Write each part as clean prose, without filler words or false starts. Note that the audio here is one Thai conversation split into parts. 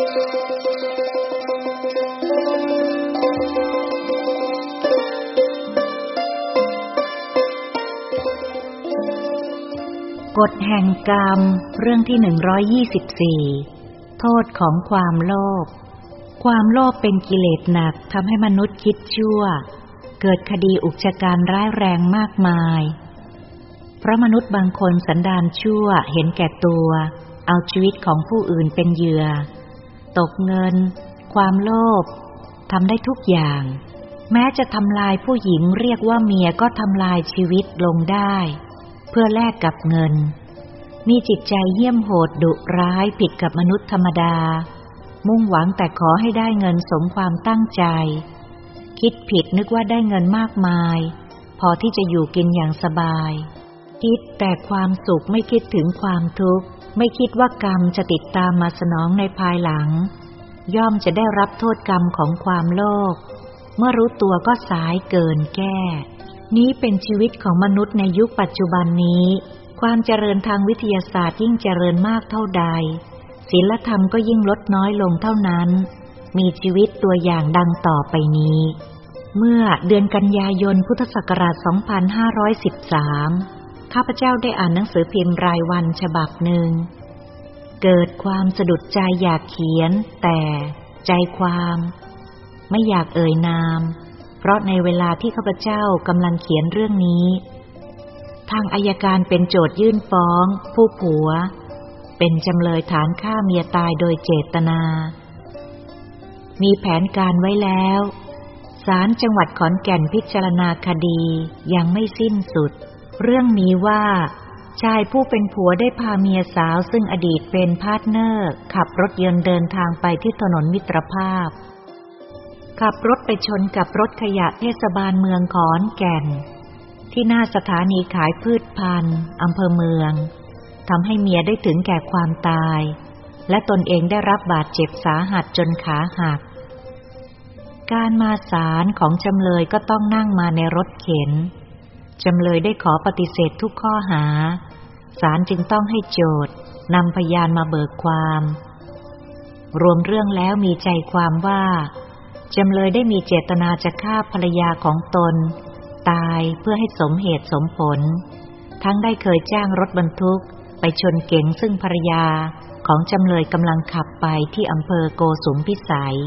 กฎแห่งกรรมเรื่องที่124โทษของความโลภเป็นกิเลสหนักทำให้มนุษย์คิดชั่วเกิดคดีอุกชะกันร้ายแรงมากมายเพราะมนุษย์บางคนสันดานชั่วเห็นแก่ตัวเอาชีวิตของผู้อื่นเป็นเหยื่อตกเงินความโลภทำได้ทุกอย่างแม้จะทำลายผู้หญิงเรียกว่าเมียก็ทำลายชีวิตลงได้เพื่อแลกกับเงินมีจิตใจเหี้ยมโหดดุร้ายผิดกับมนุษย์ธรรมดามุ่งหวังแต่ขอให้ได้เงินสมความตั้งใจคิดผิดนึกว่าได้เงินมากมายพอที่จะอยู่กินอย่างสบายคิดแต่ความสุขไม่คิดถึงความทุกข์ไม่คิดว่ากรรมจะติดตามมาสนองในภายหลังย่อมจะได้รับโทษกรรมของความโลภเมื่อรู้ตัวก็สายเกินแก้นี้เป็นชีวิตของมนุษย์ในยุคปัจจุบันนี้ความเจริญทางวิทยาศาสตร์ยิ่งเจริญมากเท่าใดศีลธรรมก็ยิ่งลดน้อยลงเท่านั้นมีชีวิตตัวอย่างดังต่อไปนี้เมื่อเดือนกันยายนพุทธศักราช2513ข้าพเจ้าได้อ่านหนังสือพิมพ์รายวันฉบับหนึ่งเกิดความสะดุดใจอยากเขียนแต่ใจความไม่อยากเอ่ยนามเพราะในเวลาที่ข้าพเจ้ากำลังเขียนเรื่องนี้ทางอัยการเป็นโจทยื่นฟ้องผู้ผัวเป็นจำเลยฐานฆ่าเมียตายโดยเจตนามีแผนการไว้แล้วศาลจังหวัดขอนแก่นพิจารณาคดียังไม่สิ้นสุดเรื่องนี้ว่าชายผู้เป็นผัวได้พาเมียสาวซึ่งอดีตเป็นพาร์ทเนอร์ขับรถยนต์เดินทางไปที่ถนนมิตรภาพขับรถไปชนกับรถขยะเทศบาลเมืองขอนแก่นที่หน้าสถานีขายพืชพันธุ์อำเภอเมืองทำให้เมียได้ถึงแก่ความตายและตนเองได้รับบาดเจ็บสาหัสจนขาหักการมาศาลของจำเลยก็ต้องนั่งมาในรถเข็นจำเลยได้ขอปฏิเสธทุกข้อหาศาลจึงต้องให้โจทย์นำพยานมาเบิกความรวมเรื่องแล้วมีใจความว่าจำเลยได้มีเจตนาจะฆ่าภรรยาของตนตายเพื่อให้สมเหตุสมผลทั้งได้เคยจ้างรถบรรทุกไปชนเก๋งซึ่งภรรยาของจำเลยกำลังขับไปที่อำเภอโกสุมพิสัย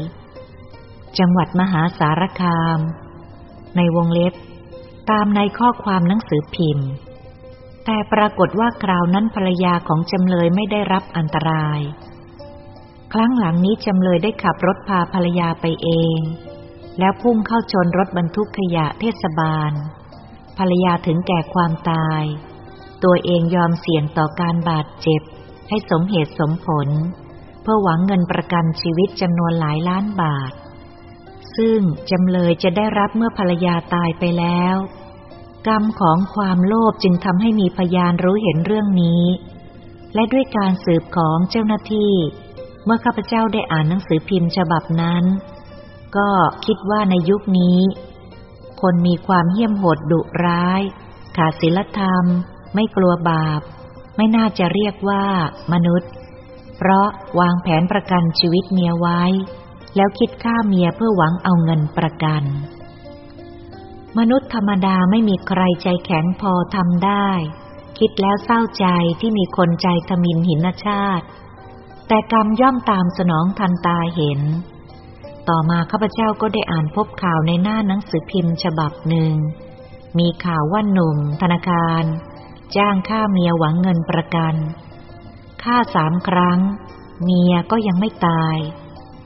จังหวัดมหาสารคามในวงเล็บตามในข้อความหนังสือพิมพ์แต่ปรากฏว่าคราวนั้นภรรยาของจำเลยไม่ได้รับอันตรายครั้งหลังนี้จำเลยได้ขับรถพาภรรยาไปเองแล้วพุ่งเข้าชนรถบรรทุกขยะเทศบาลภรรยาถึงแก่ความตายตัวเองยอมเสี่ยงต่อการบาดเจ็บให้สมเหตุสมผลเพื่อหวังเงินประกันชีวิตจำนวนหลายล้านบาทซึ่งจำเลยจะได้รับเมื่อภรรยาตายไปแล้วกรรมของความโลภจึงทำให้มีพยานรู้เห็นเรื่องนี้และด้วยการสืบของเจ้าหน้าที่เมื่อข้าพเจ้าได้อ่านหนังสือพิมพ์ฉบับนั้นก็คิดว่าในยุคนี้คนมีความเหี้ยมโหดดุร้ายขาดศีลธรรมไม่กลัวบาปไม่น่าจะเรียกว่ามนุษย์เพราะวางแผนประกันชีวิตเมียไว้แล้วคิดฆ่าเมียเพื่อหวังเอาเงินประกันมนุษย์ธรรมดาไม่มีใครใจแข็งพอทำได้คิดแล้วเศร้าใจที่มีคนใจทมิฬหินชาติแต่กรรมย่อมตามสนองทันตาเห็นต่อมาข้าพเจ้าก็ได้อ่านพบข่าวในหน้าหนังสือพิมพ์ฉบับหนึ่งมีข่าวว่าหนุ่มธนาคารจ้างฆ่าเมียหวังเงินประกันฆ่า3 ครั้งเมียก็ยังไม่ตาย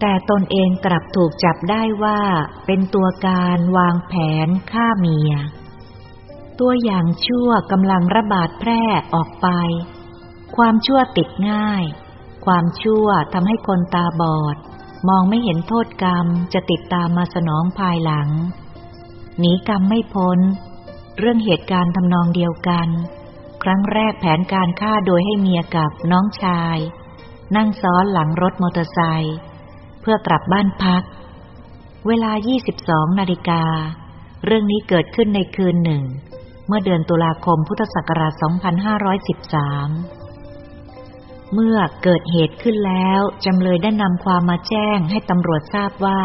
แต่ตนเองกลับถูกจับได้ว่าเป็นตัวการวางแผนฆ่าเมียตัวอย่างชั่วกำลังระบาดแพร่ออกไปความชั่วติดง่ายความชั่วทำให้คนตาบอดมองไม่เห็นโทษกรรมจะติดตามมาสนองภายหลังหนีกรรมไม่พ้นเรื่องเหตุการณ์ทำนองเดียวกันครั้งแรกแผนการฆ่าโดยให้เมียกับน้องชายนั่งซ้อนหลังรถมอเตอร์ไซค์เพื่อกลับบ้านพักเวลา 22:00 น.เรื่องนี้เกิดขึ้นในคืนหนึ่งเมื่อเดือนตุลาคมพุทธศักราช 2513 เมื่อเกิดเหตุขึ้นแล้วจำเลยได้นำความมาแจ้งให้ตำรวจทราบว่า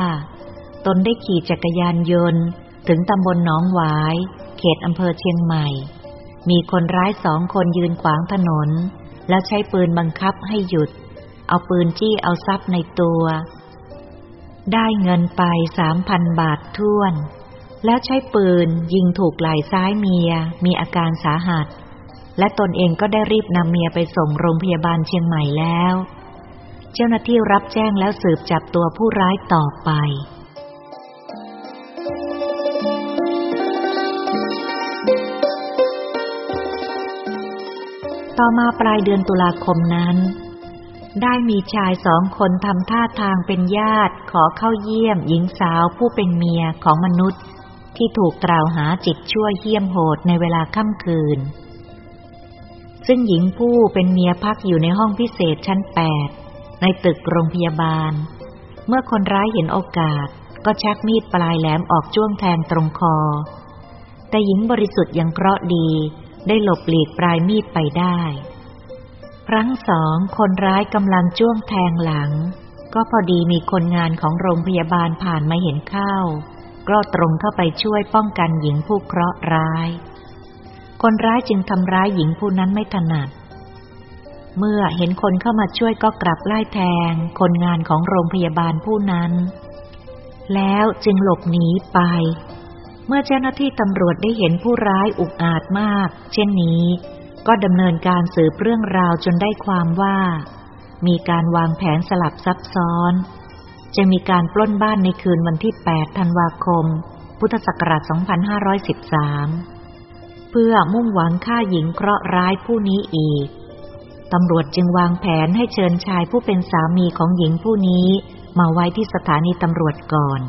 ตนได้ขี่จักรยานยนต์ถึงตำบลหนองหวายเขตอำเภอเชียงใหม่มีคนร้าย2 คนยืนขวางถนนแล้วใช้ปืนบังคับให้หยุดเอาปืนจี้เอาทรัพย์ในตัวได้เงินไป 3,000 บาทถ้วนแล้วใช้ปืนยิงถูกไหล่ซ้ายเมียมีอาการสาหัสและตนเองก็ได้รีบนำเมียไปส่งโรงพยาบาลเชียงใหม่แล้วเจ้าหน้าที่รับแจ้งแล้วสืบจับตัวผู้ร้ายต่อไปต่อมาปลายเดือนตุลาคมนั้นได้มีชาย2 คนทำท่าทางเป็นญาติขอเข้าเยี่ยมหญิงสาวผู้เป็นเมียของมนุษย์ที่ถูกกล่าวหาจิตชั่วเหี้ยมโหดในเวลาค่ำคืนซึ่งหญิงผู้เป็นเมียพักอยู่ในห้องพิเศษชั้น8ในตึกโรงพยาบาลเมื่อคนร้ายเห็นโอกาสก็ชักมีดปลายแหลมออกจ้วงแทงตรงคอแต่หญิงบริสุทธิ์ยังเคราะห์ดีได้หลบหลีกปลายมีดไปได้ครั้ง2คนร้ายกำลังจ้วงแทงหลังก็พอดีมีคนงานของโรงพยาบาลผ่านมาเห็นเข้าก็ตรงเข้าไปช่วยป้องกันหญิงผู้เคราะห์ร้ายคนร้ายจึงทำร้ายหญิงผู้นั้นไม่ถนัดเมื่อเห็นคนเข้ามาช่วยก็กลับไล่แทงคนงานของโรงพยาบาลผู้นั้นแล้วจึงหลบหนีไปเมื่อเจ้าหน้าที่ตำรวจได้เห็นผู้ร้ายอุกอาจมากเช่นนี้ก็ดำเนินการสืบเรื่องราวจนได้ความว่ามีการวางแผนสลับซับซ้อนจะมีการปล้นบ้านในคืนวันที่ 8 ธันวาคม พุทธศักราช 2513 เพื่อมุ่งหวังฆ่าหญิงเคราะห์ร้ายผู้นี้อีกตำรวจจึงวางแผนให้เชิญชายผู้เป็นสามีของหญิงผู้นี้มาไว้ที่สถานีตำรวจก่อน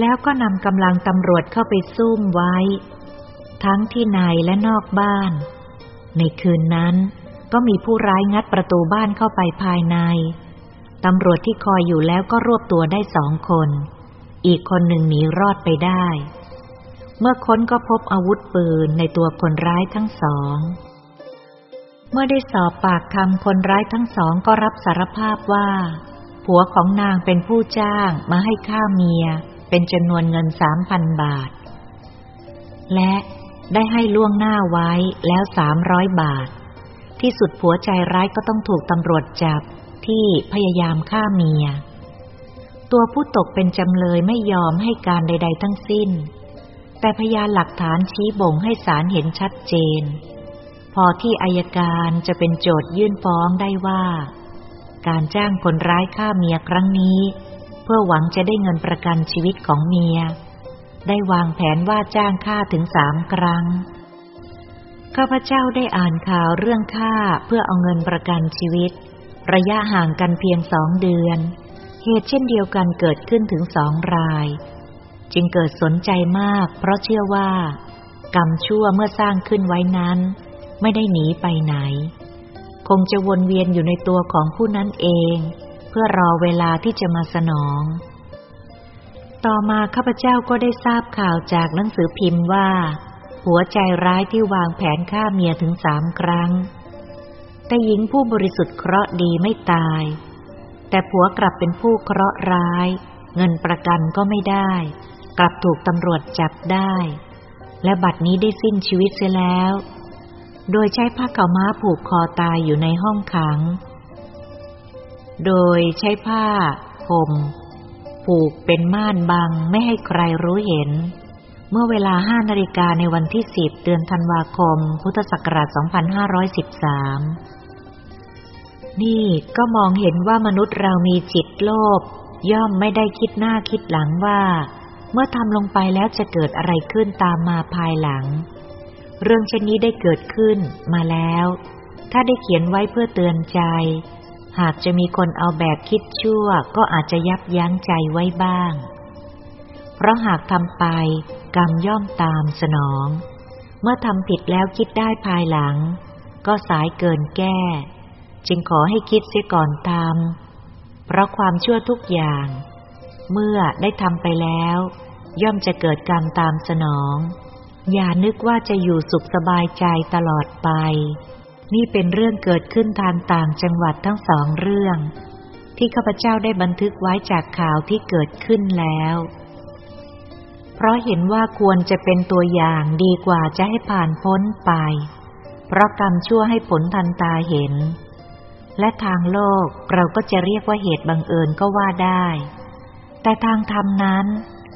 แล้วก็นำกำลังตำรวจเข้าไปซุ่มไว้ทั้งที่ในและนอกบ้านในคืนนั้นก็มีผู้ร้ายงัดประตูบ้านเข้าไปภายในตำรวจที่คอยอยู่แล้วก็รวบตัวได้2 คนอีกคนหนึ่งหนีรอดไปได้เมื่อค้นก็พบอาวุธปืนในตัวคนร้ายทั้ง2เมื่อได้สอบปากคำคนร้ายทั้ง2ก็รับสารภาพว่าผัวของนางเป็นผู้จ้างมาให้ฆ่าเมียเป็นจำนวนเงิน 3,000 บาทและได้ให้ล่วงหน้าไว้แล้ว300 บาทที่สุดผัวใจร้ายก็ต้องถูกตำรวจจับที่พยายามฆ่าเมียตัวผู้ตกเป็นจำเลยไม่ยอมให้การใดๆทั้งสิ้นแต่พยานหลักฐานชี้บ่งให้ศาลเห็นชัดเจนพอที่อัยการจะเป็นโจทยื่นฟ้องได้ว่าการจ้างคนร้ายฆ่าเมียครั้งนี้เพื่อหวังจะได้เงินประกันชีวิตของเมียได้วางแผนว่าจ้างฆ่าถึง3 ครั้งข้าพเจ้าได้อ่านข่าวเรื่องฆ่าเพื่อเอาเงินประกันชีวิตระยะห่างกันเพียง2 เดือนเหตุเช่นเดียวกันเกิดขึ้นถึง2 รายจึงเกิดสนใจมากเพราะเชื่อว่ากรรมชั่วเมื่อสร้างขึ้นไว้นั้นไม่ได้หนีไปไหนคงจะวนเวียนอยู่ในตัวของผู้นั้นเองเพื่อรอเวลาที่จะมาสนองต่อมาข้าพเจ้าก็ได้ทราบข่าวจากหนังสือพิมพ์ว่าหัวใจร้ายที่วางแผนฆ่าเมียถึง3 ครั้งแต่หญิงผู้บริสุทธิ์เคราะห์ดีไม่ตายแต่ผัวกลับเป็นผู้เคราะห์ร้ายเงินประกันก็ไม่ได้กลับถูกตำรวจจับได้และบัดนี้ได้สิ้นชีวิตเสียแล้วโดยใช้ผ้าขาวม้าผูกคอตายอยู่ในห้องขังโดยใช้ผ้าห่มผูกเป็นม่านบังไม่ให้ใครรู้เห็นเมื่อเวลา 5:00 น.ในวันที่ 10 เดือนธันวาคม พุทธศักราช 2513 นี่ก็มองเห็นว่ามนุษย์เรามีจิตโลภย่อมไม่ได้คิดหน้าคิดหลังว่าเมื่อทำลงไปแล้วจะเกิดอะไรขึ้นตามมาภายหลังเรื่องเช่นนี้ได้เกิดขึ้นมาแล้วถ้าได้เขียนไว้เพื่อเตือนใจหากจะมีคนเอาแบบคิดชั่วก็อาจจะยับยั้งใจไว้บ้างเพราะหากทำไปกรรมย่อมตามสนองเมื่อทำผิดแล้วคิดได้ภายหลังก็สายเกินแก้จึงขอให้คิดเสียก่อนทำเพราะความชั่วทุกอย่างเมื่อได้ทำไปแล้วย่อมจะเกิดกรรมตามสนองอย่านึกว่าจะอยู่สุขสบายใจตลอดไป นี่เป็นเรื่องเกิดขึ้นทางต่างจังหวัดทั้งสองเรื่องที่ข้าพเจ้าได้บันทึกไว้จากข่าวที่เกิดขึ้นแล้วเพราะเห็นว่าควรจะเป็นตัวอย่างดีกว่าจะให้ผ่านพ้นไปเพราะกรรมชั่วให้ผลทันตาเห็นและทางโลกเราก็จะเรียกว่าเหตุบังเอิญก็ว่าได้แต่ทางธรรมนั้น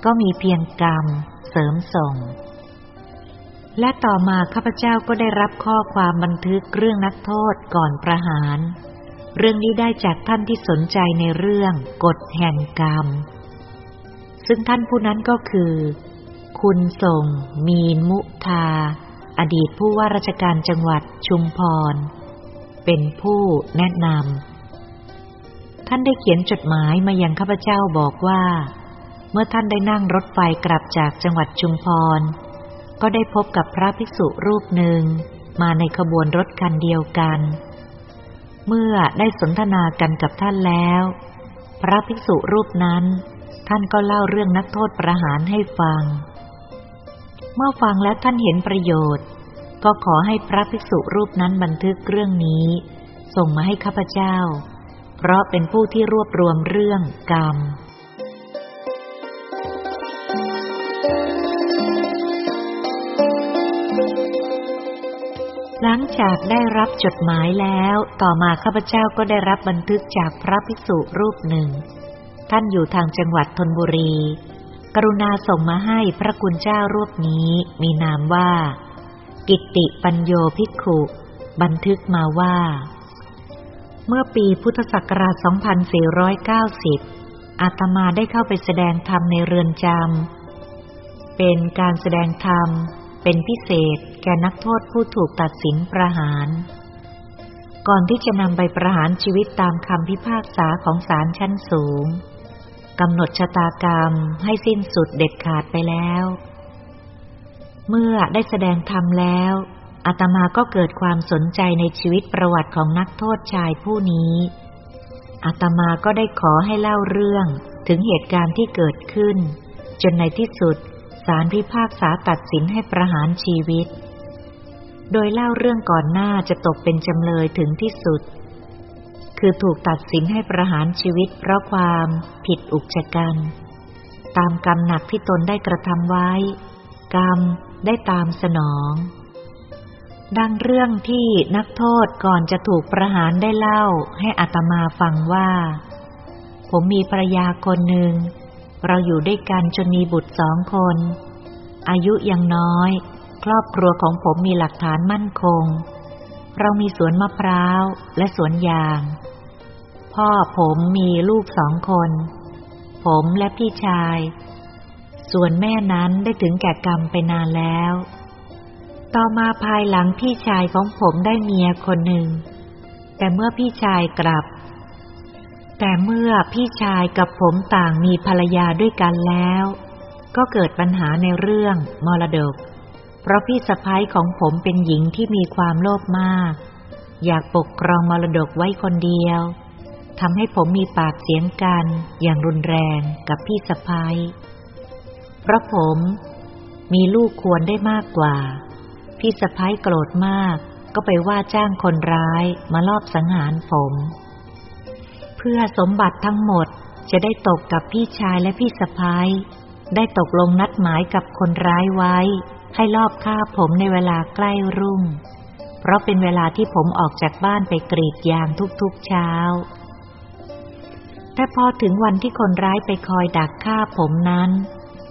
ก็มีเพียงกรรมเสริมส่งและต่อมาข้าพเจ้าก็ได้รับข้อความบันทึกเรื่องนักโทษก่อนประหารเรื่องนี้ได้จากท่านที่สนใจในเรื่องกฎแห่งกรรมซึ่งท่านผู้นั้นก็คือคุณส่งมีนมุทาอดีตผู้ว่าราชการจังหวัดชุมพรเป็นผู้แนะนำท่านได้เขียนจดหมายมายังข้าพเจ้าบอกว่าเมื่อท่านได้นั่งรถไฟกลับจากจังหวัดชุมพรก็ได้พบกับพระภิกษุรูปหนึ่งมาในขบวนรถคันเดียวกันเมื่อได้สนทนากันกับท่านแล้วพระภิกษุรูปนั้นท่านก็เล่าเรื่องนักโทษประหารให้ฟังเมื่อฟังแล้วท่านเห็นประโยชน์ก็ขอให้พระภิกษุรูปนั้นบันทึกเรื่องนี้ส่งมาให้ข้าพเจ้าเพราะเป็นผู้ที่รวบรวมเรื่องกรรมหลังจากได้รับจดหมายแล้วต่อมาข้าพเจ้าก็ได้รับบันทึกจากพระภิกษุรูปหนึ่งท่านอยู่ทางจังหวัดธนบุรีกรุณาส่งมาให้พระคุณเจ้ารูปนี้มีนามว่ากิตติปัญโยภิกขุบันทึกมาว่าเมื่อปีพุทธศักราช 2490 อาตมาได้เข้าไปแสดงธรรมในเรือนจำเป็นการแสดงธรรมเป็นพิเศษแก่นักโทษผู้ถูกตัดสินประหารก่อนที่จะนำไปประหารชีวิตตามคำพิพากษาของศาลชั้นสูงกำหนดชะตากรรมให้สิ้นสุดเด็ดขาดไปแล้วเมื่อได้แสดงธรรมแล้วอาตมาก็เกิดความสนใจในชีวิตประวัติของนักโทษชายผู้นี้อาตมาก็ได้ขอให้เล่าเรื่องถึงเหตุการณ์ที่เกิดขึ้นจนในที่สุดศาลพิพากษาตัดสินให้ประหารชีวิตโดยเล่าเรื่องก่อนหน้าจะตกเป็นจำเลยถึงที่สุดคือถูกตัดสินให้ประหารชีวิตเพราะความผิดอุกชะกันตามกรรมหนักที่ตนได้กระทำไว้กรรมได้ตามสนองดังเรื่องที่นักโทษก่อนจะถูกประหารได้เล่าให้อาตมาฟังว่าผมมีภรรยาคนหนึ่งเราอยู่ด้วยกันจนมีบุตร2 คนอายุยังน้อยครอบครัวของผมมีหลักฐานมั่นคงเรามีสวนมะพร้าวและสวนยางพ่อผมมีลูก2 คนผมและพี่ชายส่วนแม่นั้นได้ถึงแก่กรรมไปนานแล้วต่อมาภายหลังพี่ชายของผมได้เมียคนหนึ่งแต่เมื่อพี่ชายกับผมต่างมีภรรยาด้วยกันแล้วก็เกิดปัญหาในเรื่องมรดกเพราะพี่สะใภ้ของผมเป็นหญิงที่มีความโลภมากอยากปกครองมรดกไว้คนเดียวทำให้ผมมีปากเสียงกันอย่างรุนแรงกับพี่สะใภ้เพราะผมมีลูกควรได้มากกว่าพี่สะใภ้โกรธมากก็ไปว่าจ้างคนร้ายมาลอบสังหารผมเพื่อสมบัติทั้งหมดจะได้ตกกับพี่ชายและพี่สะใภ้ได้ตกลงนัดหมายกับคนร้ายไว้ให้ลอบฆ่าผมในเวลาใกล้รุ่งเพราะเป็นเวลาที่ผมออกจากบ้านไปกรีดยางทุกๆเช้าแต่พอถึงวันที่คนร้ายไปคอยดักฆ่าผมนั้น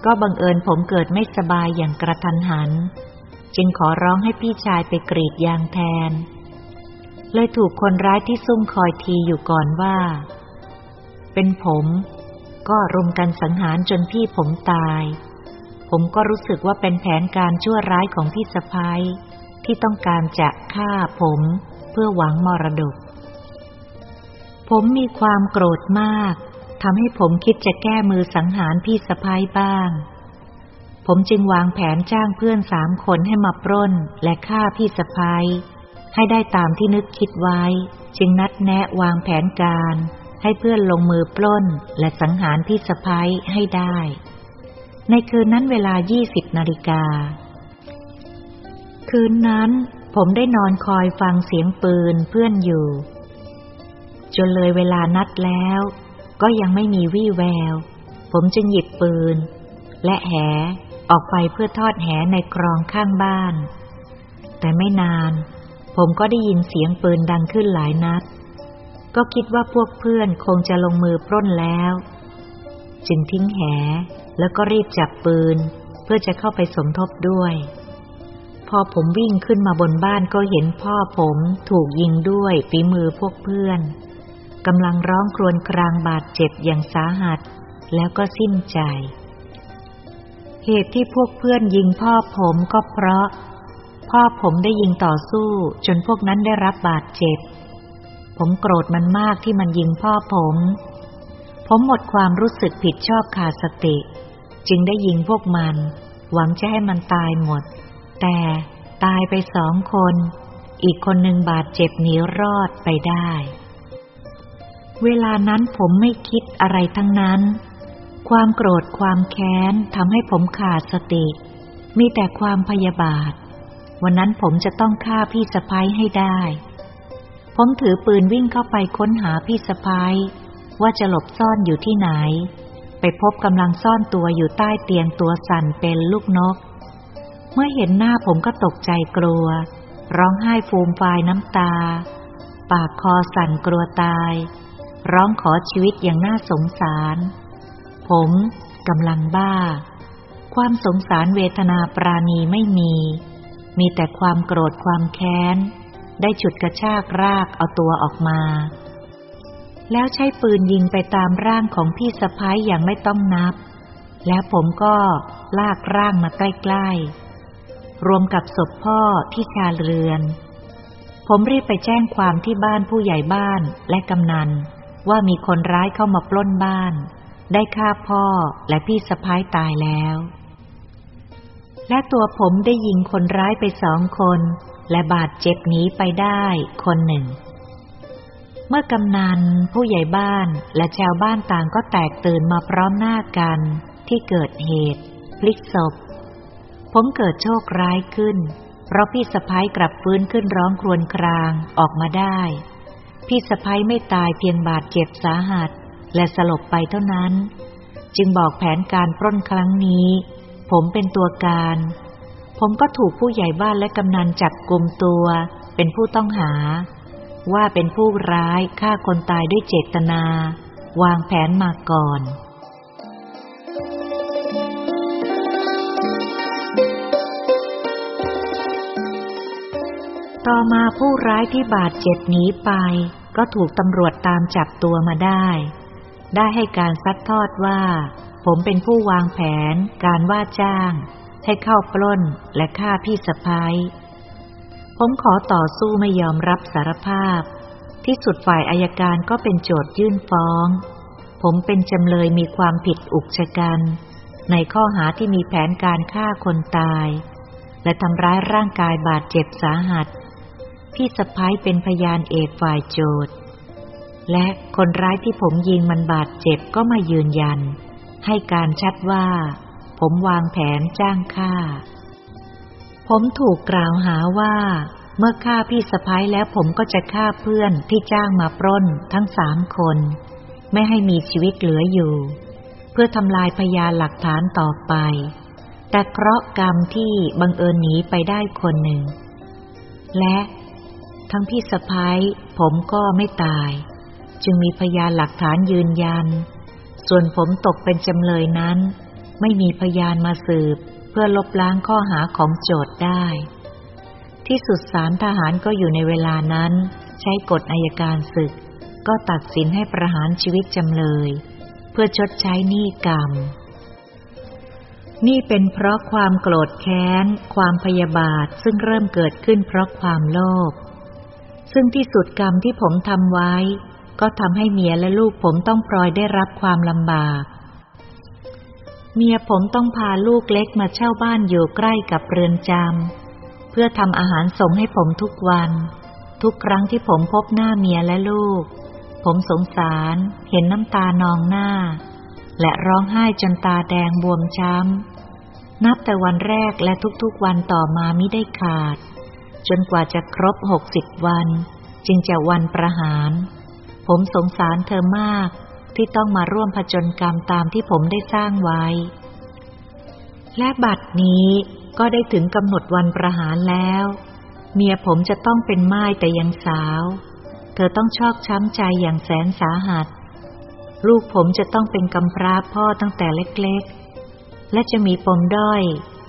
ก็บังเอิญผมเกิดไม่สบายอย่างกระทันหันจึงขอร้องให้พี่ชายไปกรีดยางแทนเลยถูกคนร้ายที่ซุ่มคอยทีอยู่ก่อนว่าเป็นผมก็รุมกันสังหารจนพี่ผมตายผมก็รู้สึกว่าเป็นแผนการชั่วร้ายของพี่สะใภ้ที่ต้องการจะฆ่าผมเพื่อหวังมรดกผมมีความโกรธมากทำให้ผมคิดจะแก้มือสังหารพี่สะใภ้บ้างผมจึงวางแผนจ้างเพื่อน3 คนให้มาปล้นและฆ่าพี่สะใภ้ให้ได้ตามที่นึกคิดไว้จึงนัดแนะวางแผนการให้เพื่อนลงมือปล้นและสังหารพี่สะใภ้ให้ได้ในคืนนั้นเวลา 20 นาฬิกาคืนนั้น ผมได้นอนคอยฟังเสียงปืนเพื่อนอยู่จนเลยเวลานัดแล้วก็ยังไม่มีวี่แววผมจึงหยิบปืนและแหออกไปเพื่อทอดแหในคลองข้างบ้านแต่ไม่นานผมก็ได้ยินเสียงปืนดังขึ้นหลายนัดก็คิดว่าพวกเพื่อนคงจะลงมือปล้นแล้วจึงทิ้งแหแล้วก็รีบจับปืนเพื่อจะเข้าไปสมทบด้วยพอผมวิ่งขึ้นมาบนบ้านก็เห็นพ่อผมถูกยิงด้วยฝีมือพวกเพื่อนกำลังร้องครวญครางบาดเจ็บอย่างสาหัสแล้วก็สิ้นใจเหตุที่พวกเพื่อนยิงพ่อผมก็เพราะพ่อผมได้ยิงต่อสู้จนพวกนั้นได้รับบาดเจ็บผมโกรธมันมากที่มันยิงพ่อผมหมดความรู้สึกผิดชอบขาดสติจึงได้ยิงพวกมันหวังจะให้มันตายหมดแต่ตายไป2 คนอีกคนหนึ่งบาดเจ็บหนีรอดไปได้เวลานั้นผมไม่คิดอะไรทั้งนั้นความโกรธความแค้นทำให้ผมขาดสติมีแต่ความพยาบาทวันนั้นผมจะต้องฆ่าพี่สะใภ้ให้ได้ผมถือปืนวิ่งเข้าไปค้นหาพี่สะใภ้ว่าจะหลบซ่อนอยู่ที่ไหนไปพบกำลังซ่อนตัวอยู่ใต้เตียงตัวสั่นเป็นลูกนกเมื่อเห็นหน้าผมก็ตกใจกลัวร้องไห้ฟูมฟายน้ำตาปากคอสั่นกลัวตายร้องขอชีวิตอย่างน่าสงสารผมกำลังบ้าความสงสารเวทนาปราณีไม่มีแต่ความโกรธความแค้นได้ฉุดกระชากรากเอาตัวออกมาแล้วใช้ปืนยิงไปตามร่างของพี่สะใภ้อย่างไม่ต้องนับและผมก็ลากร่างมาใกล้ๆรวมกับศพพ่อที่ชาเรือนผมรีบไปแจ้งความที่บ้านผู้ใหญ่บ้านและกำนันว่ามีคนร้ายเข้ามาปล้นบ้านได้ฆ่าพ่อและพี่สะใภ้ตายแล้วและตัวผมได้ยิงคนร้ายไป2 คนและบาดเจ็บหนีไปได้คนหนึ่งเมื่อกำนันผู้ใหญ่บ้านและชาวบ้านต่างก็แตกตื่นมาพร้อมหน้ากันที่เกิดเหตุพลิกศพผมเกิดโชคร้ายขึ้นเพราะพี่สะใภ้กลับฟื้นขึ้นร้องครวญครางออกมาได้พี่สะใภ้ไม่ตายเพียงบาดเจ็บสาหัสและสลบไปเท่านั้นจึงบอกแผนการปล้นครั้งนี้ผมเป็นตัวการผมก็ถูกผู้ใหญ่บ้านและกำนันจับกุมตัวเป็นผู้ต้องหาว่าเป็นผู้ร้ายฆ่าคนตายด้วยเจตนาวางแผนมาก่อนต่อมาผู้ร้ายที่บาดเจ็บหนีไปก็ถูกตำรวจตามจับตัวมาได้ให้การซัดทอดว่าผมเป็นผู้วางแผนการว่าจ้างให้เข้าปล้นและฆ่าพี่สะใภ้ผมขอต่อสู้ไม่ยอมรับสารภาพที่สุดฝ่ายอัยการก็เป็นโจทยื่นฟ้องผมเป็นจำเลยมีความผิดอุกชะกันในข้อหาที่มีแผนการฆ่าคนตายและทำร้ายร่างกายบาดเจ็บสาหัสพี่สะใภ้เป็นพยานเอกฝ่ายโจทและคนร้ายที่ผมยิงมันบาดเจ็บก็มายืนยันให้การชัดว่าผมวางแผนจ้างฆ่าผมถูกกล่าวหาว่าเมื่อฆ่าพี่สะใภ้แล้วผมก็จะฆ่าเพื่อนที่จ้างมาปล้นทั้ง3 คนไม่ให้มีชีวิตเหลืออยู่เพื่อทำลายพยานหลักฐานต่อไปแต่เคราะห์กรรมที่บังเอิญหนีไปได้คนหนึ่งและทั้งพี่สะใภ้ผมก็ไม่ตายจึงมีพยานหลักฐานยืนยันส่วนผมตกเป็นจำเลยนั้นไม่มีพยานมาสืบเพื่อลบล้างข้อหาของโจทก์ได้ที่สุดศาลทหารก็อยู่ในเวลานั้นใช้กฎอัยการศึกก็ตัดสินให้ประหารชีวิตจำเลยเพื่อชดใช้หนี้กรรมนี่เป็นเพราะความโกรธแค้นความพยาบาทซึ่งเริ่มเกิดขึ้นเพราะความโลภซึ่งที่สุดกรรมที่ผมทำไว้ก็ทำให้เมียและลูกผมต้องพลอยได้รับความลำบากเมียผมต้องพาลูกเล็กมาเช่าบ้านอยู่ใกล้กับเรือนจำเพื่อทำอาหารส่งให้ผมทุกวันทุกครั้งที่ผมพบหน้าเมียและลูกผมสงสารเห็นน้ำตานองหน้าและร้องไห้จนตาแดงบวมช้ำนับแต่วันแรกและทุกๆวันต่อมามิได้ขาด จนกว่าจะครบ60 วันจึงจะวันประหารผมสงสารเธอมากที่ต้องมาร่วมผจญกรรมตามที่ผมได้สร้างไว้และบัดนี้ก็ได้ถึงกำหนดวันประหารแล้วเมียผมจะต้องเป็นม่ายแต่ยังสาวเธอต้องชอกช้ำใจอย่างแสนสาหัสลูกผมจะต้องเป็นกำพร้าพ่อตั้งแต่เล็กๆและจะมีปมด้อย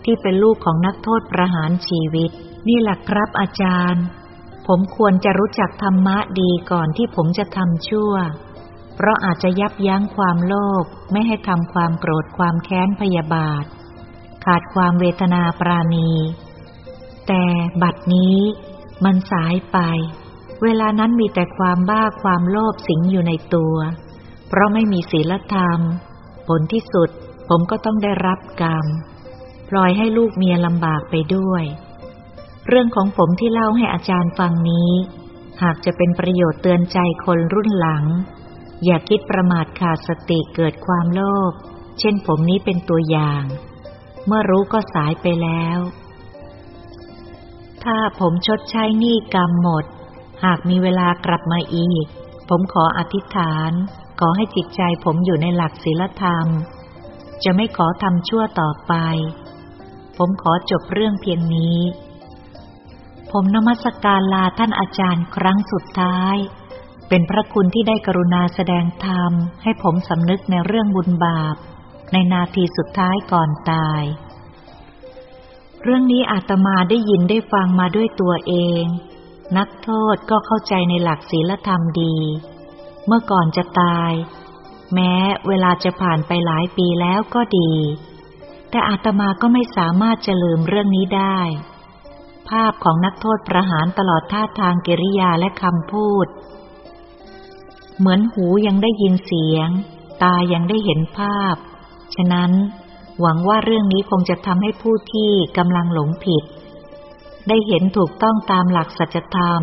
ที่เป็นลูกของนักโทษประหารชีวิตนี่แหละครับอาจารย์ผมควรจะรู้จักธรรมะดีก่อนที่ผมจะทำชั่วเพราะอาจจะยับยั้งความโลภไม่ให้ทำความโกรธความแค้นพยาบาทขาดความเวทนาปราณีแต่บัดนี้มันสายไปเวลานั้นมีแต่ความบ้าความโลภสิงอยู่ในตัวเพราะไม่มีศีลธรรมผลที่สุดผมก็ต้องได้รับกรรมปล่อยให้ลูกเมียลำบากไปด้วยเรื่องของผมที่เล่าให้อาจารย์ฟังนี้หากจะเป็นประโยชน์เตือนใจคนรุ่นหลังอย่าคิดประมาทขาดสติเกิดความโลภเช่นผมนี้เป็นตัวอย่างเมื่อรู้ก็สายไปแล้วถ้าผมชดใช้หนี้กรรมหมดหากมีเวลากลับมาอีกผมขออธิษฐานขอให้จิตใจผมอยู่ในหลักศีลธรรมจะไม่ขอทำชั่วต่อไปผมขอจบเรื่องเพียงนี้ผมนมัสการลาท่านอาจารย์ครั้งสุดท้ายเป็นพระคุณที่ได้กรุณาแสดงธรรมให้ผมสำนึกในเรื่องบุญบาปในนาทีสุดท้ายก่อนตายเรื่องนี้อาตมาได้ยินได้ฟังมาด้วยตัวเองนักโทษก็เข้าใจในหลักศีลธรรมดีเมื่อก่อนจะตายแม้เวลาจะผ่านไปหลายปีแล้วก็ดีแต่อาตมาก็ไม่สามารถจะลืมเรื่องนี้ได้ภาพของนักโทษประหารตลอดท่าทางกิริยาและคำพูดเหมือนหูยังได้ยินเสียงตายังได้เห็นภาพฉะนั้นหวังว่าเรื่องนี้คงจะทำให้ผู้ที่กำลังหลงผิดได้เห็นถูกต้องตามหลักสัจธรรม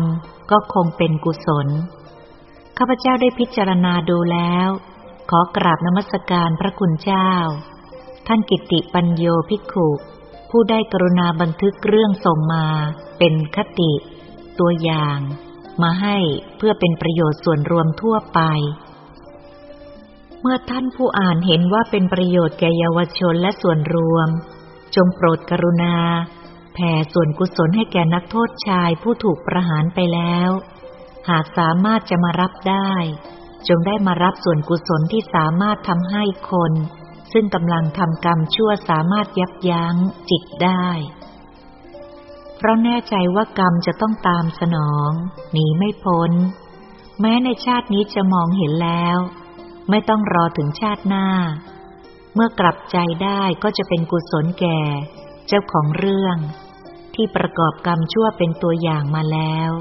ก็คงเป็นกุศลข้าพเจ้าได้พิจารณาดูแล้วขอกราบนมัสการพระคุณเจ้าท่านกิตติปัญโยภิกขุผู้ได้กรุณาบันทึกเรื่องส่งมาเป็นคติตัวอย่างมาให้เพื่อเป็นประโยชน์ส่วนรวมทั่วไปเมื่อท่านผู้อ่านเห็นว่าเป็นประโยชน์แก่เยาวชนและส่วนรวมจงโปรดกรุณาแผ่ส่วนกุศลให้แก่นักโทษชายผู้ถูกประหารไปแล้วหากสามารถจะมารับได้จงได้มารับส่วนกุศลที่สามารถทำให้คนซึ่งกำลังทำกรรมชั่วสามารถยับยั้งจิตได้เพราะแน่ใจว่ากรรมจะต้องตามสนองหนีไม่พ้นแม้ในชาตินี้จะมองเห็นแล้วไม่ต้องรอถึงชาติหน้าเมื่อกลับใจได้ก็จะเป็นกุศลแก่เจ้าของเรื่องที่ประกอบกรรมชั่วเป็นตัวอย่างมาแล้ว